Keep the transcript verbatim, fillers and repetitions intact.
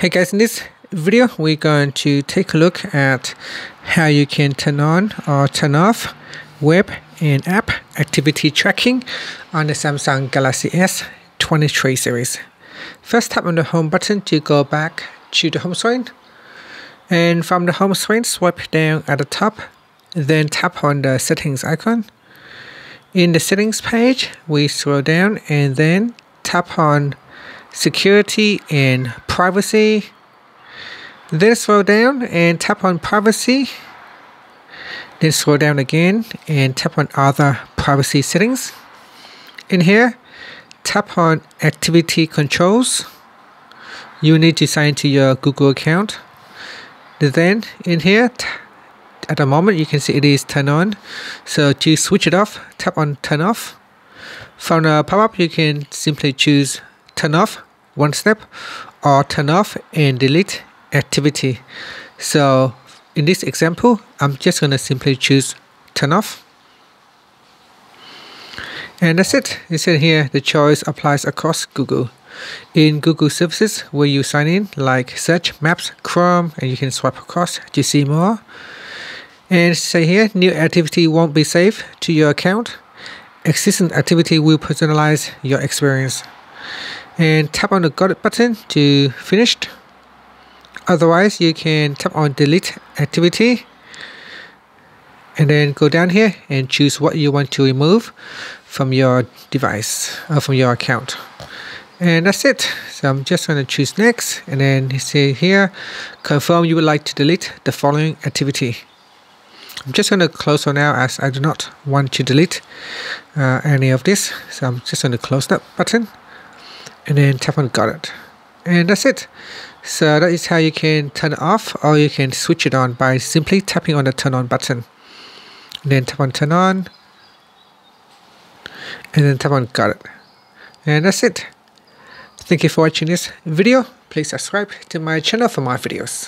Hey guys, in this video we're going to take a look at how you can turn on or turn off web and app activity tracking on the Samsung Galaxy S twenty-three series. First, tap on the home button to go back to the home screen, and from the home screen swipe down at the top, then tap on the settings icon. In the settings page we scroll down and then tap on security and privacy, then scroll down and tap on privacy, then scroll down again and tap on other privacy settings. In here, tap on activity controls. You need to sign to your Google account. Then in here, at the moment you can see it is turned on, so to switch it off, tap on turn off. From the pop-up you can simply choose turn off one step or turn off and delete activity. So in this example I'm just going to simply choose turn off, and that's it. You see here the choice applies across Google. In Google services where you sign in, like search, maps, Chrome, and you can swipe across to see more, and say here new activity won't be saved to your account, existing activity will personalize your experience, and tap on the got it button to finish. Otherwise you can tap on delete activity and then go down here and choose what you want to remove from your device or from your account, and that's it. So I'm just going to choose next, and then say here confirm you would like to delete the following activity. I'm just going to close for now as I do not want to delete uh, any of this, so I'm just going to close that button and then tap on got it, and that's it. So that is how you can turn it off, or you can switch it on by simply tapping on the turn on button, and then tap on turn on, and then tap on got it, and that's it. Thank you for watching this video. Please subscribe to my channel for more videos.